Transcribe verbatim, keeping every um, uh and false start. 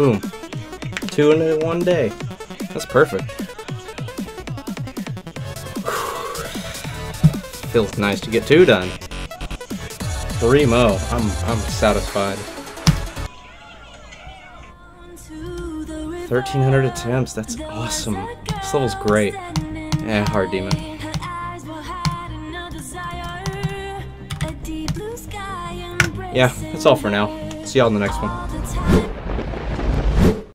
Boom. Two in one day. That's perfect. Feels nice to get two done. Primo. I'm I'm satisfied. thirteen hundred attempts. That's awesome. This level's great. Eh, hard demon. Yeah, that's all for now. See y'all in the next one.